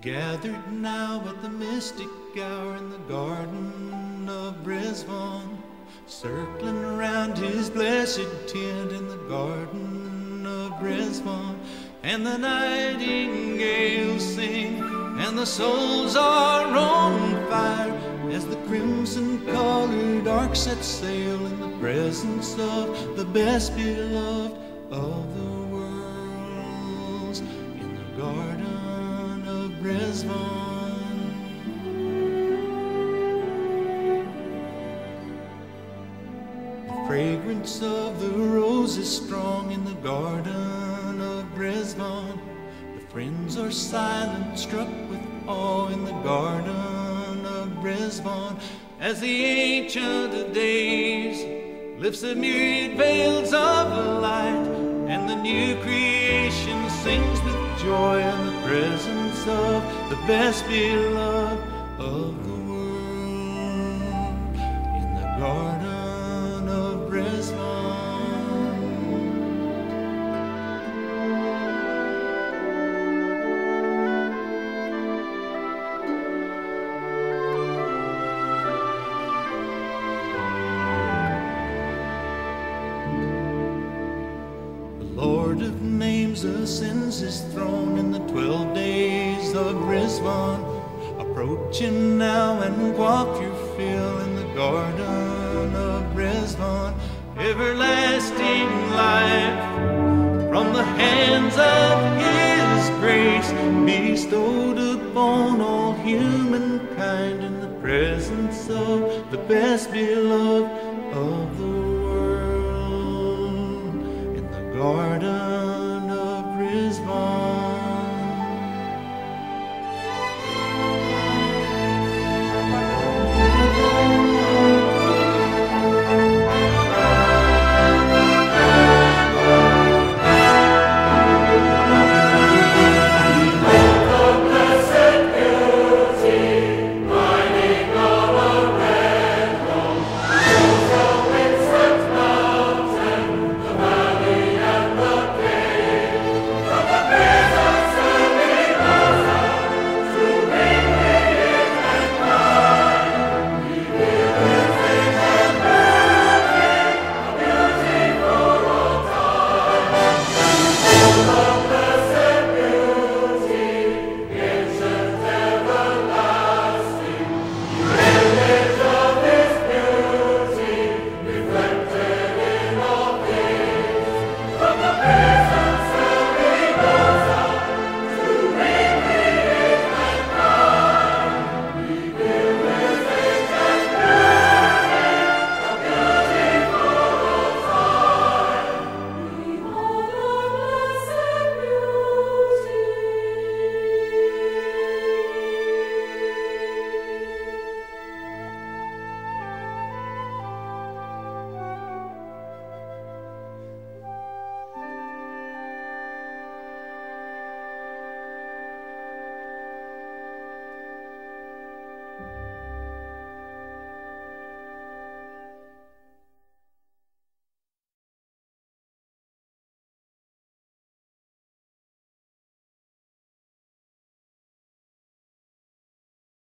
Gathered now at the mystic hour in the garden of Ridván, circling round his blessed tent in the garden of Ridván. And the nightingales sing, and the souls are on fire, as the crimson-colored ark sets sail in the presence of the best beloved of the worlds in the garden of Ridván. The fragrance of the rose is strong in the garden of Ridván. The friends are silent, struck with awe in the garden of Ridván, as the Ancient of Days lifts the myriad veils of light, and the new creation sings with joy in the presence of the best beloved of the world in the garden of Ridván. The Lord of Names ascends his throne in the 12 days of Ridván, approaching now, and quaff your fill in the garden of Ridván. Everlasting life from the hands of his grace bestowed upon all humankind in the presence of the best beloved of the world.